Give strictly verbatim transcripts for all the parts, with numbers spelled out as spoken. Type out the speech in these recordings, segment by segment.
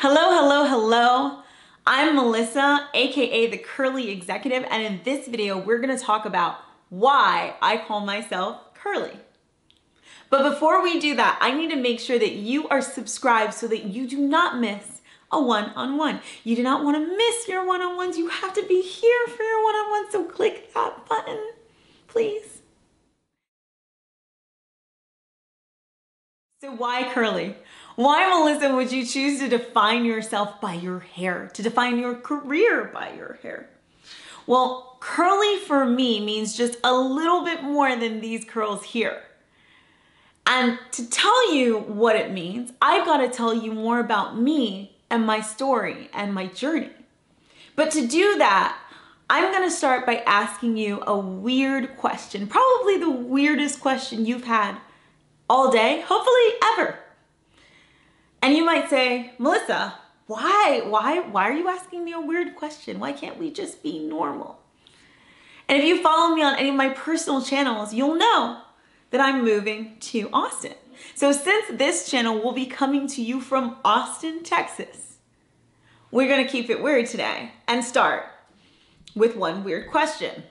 Hello, hello, hello. I'm Melissa, aka the Curly Executive, and in this video we're gonna talk about why I call myself Curly. But before we do that, I need to make sure that you are subscribed so that you do not miss a one-on-one. You do not wanna miss your one-on-ones. You have to be here for your one-on-one, so click that button, please. So why Curly? Why, Melissa, would you choose to define yourself by your hair, to define your career by your hair? Well, curly for me means just a little bit more than these curls here. And to tell you what it means, I've got to tell you more about me and my story and my journey. But to do that, I'm going to start by asking you a weird question, probably the weirdest question you've had all day, hopefully ever. And you might say, Melissa, why, why, why are you asking me a weird question? Why can't we just be normal? And if you follow me on any of my personal channels, you'll know that I'm moving to Austin. So since this channel will be coming to you from Austin, Texas, we're gonna keep it weird today and start with one weird question.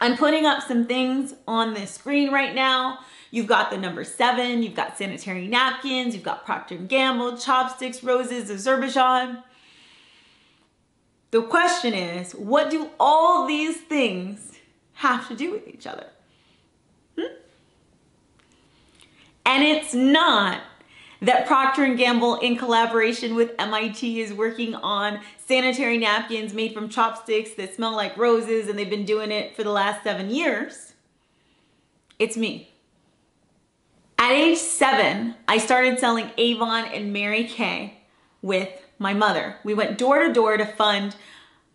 I'm putting up some things on this screen right now. You've got the number seven, you've got sanitary napkins, you've got Procter and Gamble, chopsticks, roses, Azerbaijan. The question is, what do all these things have to do with each other? Hmm? And it's not that Procter and Gamble in collaboration with M I T is working on sanitary napkins made from chopsticks that smell like roses, and they've been doing it for the last seven years. It's me. At age seven, I started selling Avon and Mary Kay with my mother. We went door to door to fund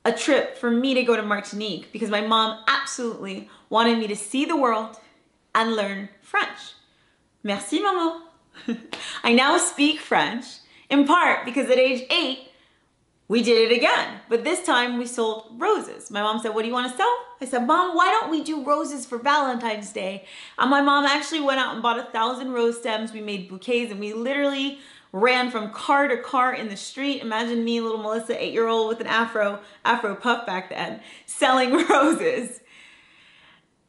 a trip for me to go to Martinique because my mom absolutely wanted me to see the world and learn French. Merci, maman. I now speak French, in part because at age eight, we did it again, but this time we sold roses. My mom said, what do you want to sell? I said, Mom, why don't we do roses for Valentine's Day? And my mom actually went out and bought a thousand rose stems. We made bouquets and we literally ran from car to car in the street. Imagine me, little Melissa, eight-year-old with an afro, afro puff back then, selling roses.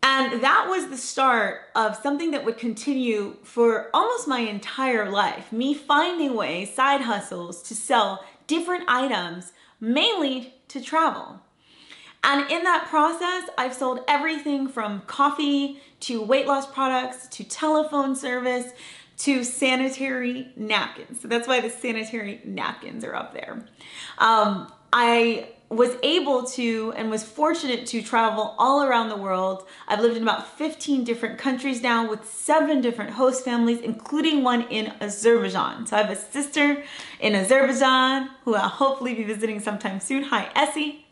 And that was the start of something that would continue for almost my entire life. Me finding ways, side hustles, to sell different items, mainly to travel. And in that process, I've sold everything from coffee to weight loss products to telephone service to sanitary napkins. So that's why the sanitary napkins are up there. Um, I was able to and was fortunate to travel all around the world. I've lived in about fifteen different countries now with seven different host families, including one in Azerbaijan. So I have a sister in Azerbaijan who I'll hopefully be visiting sometime soon. Hi, Essie.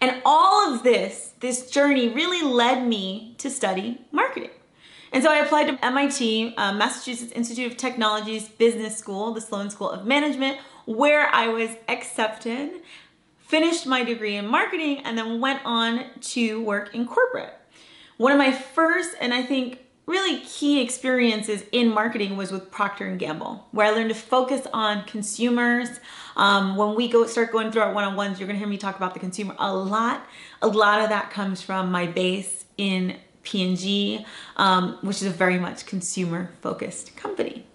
And all of this, this journey really led me to study marketing. And so I applied to M I T, uh, Massachusetts Institute of Technology's Business School, the Sloan School of Management, where I was accepted, finished my degree in marketing, and then went on to work in corporate. One of my first, and I think really key experiences in marketing was with Procter and Gamble, where I learned to focus on consumers. Um, when we go start going through our one-on-ones, you're gonna hear me talk about the consumer a lot. A lot of that comes from my base in P and G, um, which is a very much consumer-focused company.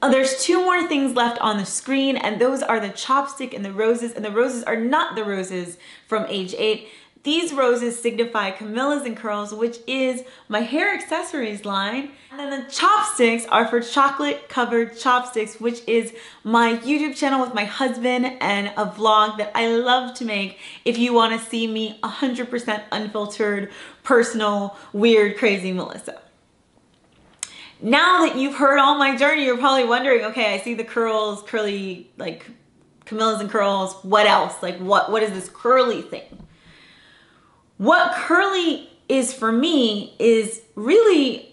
There's two more things left on the screen, and those are the chopstick and the roses, and the roses are not the roses from age eight. These roses signify Camilla's and Curls, which is my hair accessories line. And then the chopsticks are for chocolate-covered chopsticks, which is my YouTube channel with my husband and a vlog that I love to make if you want to see me one hundred percent unfiltered, personal, weird, crazy Melissa. Now that you've heard all my journey, you're probably wondering, okay, I see the curls, curly, like Camilla's and Curls, what else? Like what, what is this curly thing? What curly is for me is really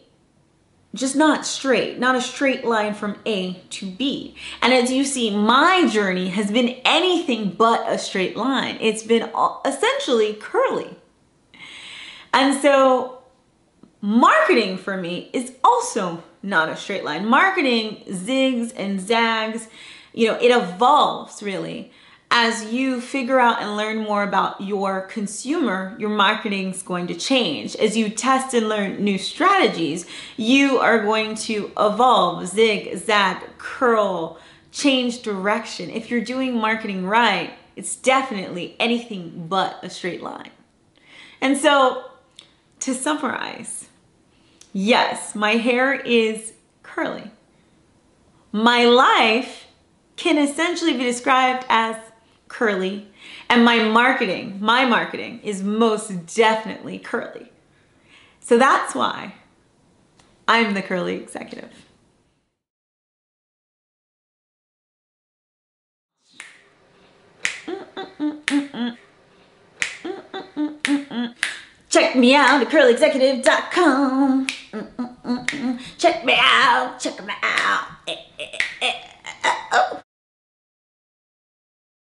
just not straight, not a straight line from A to B. And as you see, my journey has been anything but a straight line. It's been essentially curly. And so marketing for me is also not a straight line. Marketing zigs and zags, you know, it evolves really. As you figure out and learn more about your consumer, your marketing is going to change. As you test and learn new strategies, you are going to evolve, zig, zag, curl, change direction. If you're doing marketing right, it's definitely anything but a straight line. And so to summarize, yes, my hair is curly. My life can essentially be described as curly, and my marketing, my marketing is most definitely curly. So that's why I'm the Curly Executive. Check me out at curly executive dot com. Check me out, check me out. Eh, eh, eh.